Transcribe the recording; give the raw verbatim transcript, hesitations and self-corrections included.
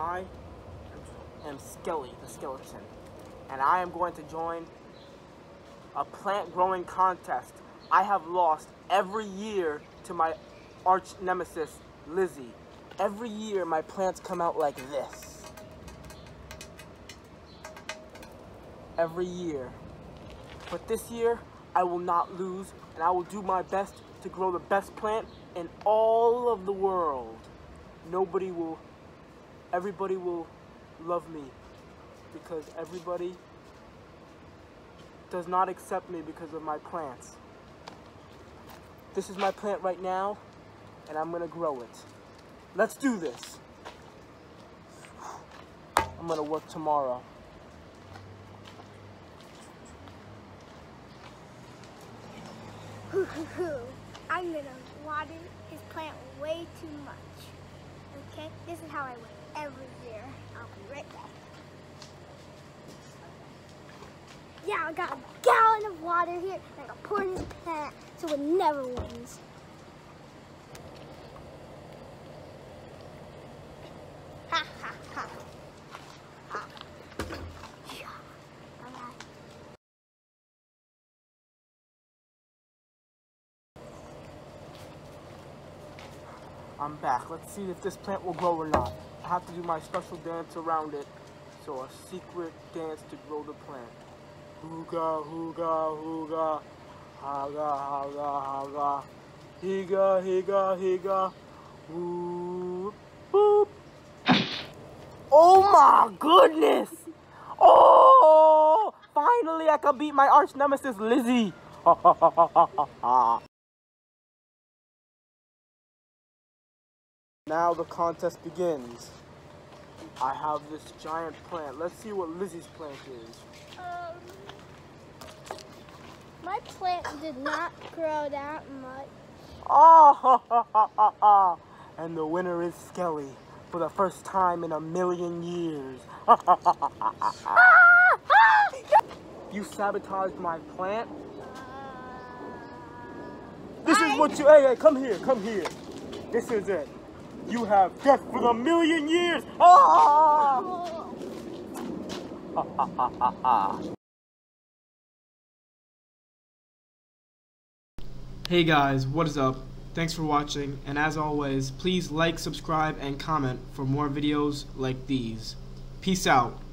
I am Skelly, the skeleton, and I am going to join a plant growing contest. I have lost every year to my arch nemesis, Lizzie. Every year my plants come out like this. Every year. But this year, I will not lose, and I will do my best to grow the best plant in all of the world. Nobody will, everybody will love me, because everybody does not accept me because of my plants. This is my plant right now, and I'm gonna grow it. Let's do this. I'm gonna work tomorrow. Hoo hoo hoo. I'm gonna water his plant way too much. Okay? This is how I win every year. I'll be right back. Yeah, I got a gallon of water here, and I'm gonna pour it in the plant so it never wins. Ha ha ha. Ha. Yeah. Alright. I'm back. Let's see if this plant will grow or not. I have to do my special dance around it. So a secret dance to grow the plant. Hooga, hooga, hooga, haga, haga, haga, higa, higa, higa, whoop, boop. Oh my goodness! Oh! Finally I can beat my arch nemesis Lizzie! Ha ha ha ha ha ha ha. Now the contest begins. I have this giant plant. Let's see what Lizzie's plant is. Um, my plant did not grow that much. Oh, ha, ha, ha, ha, ha. And the winner is Skelly for the first time in a million years. Ha, ha, ha, ha, ha, ha. Ah, ah, yeah. You sabotaged my plant? Uh, this I... is what you, hey, hey, come here, come here. This is it. You have death for a million years! Ah! Ha ha ha ha ha. Hey guys, what is up? Thanks for watching, and as always, please like, subscribe, and comment for more videos like these. Peace out.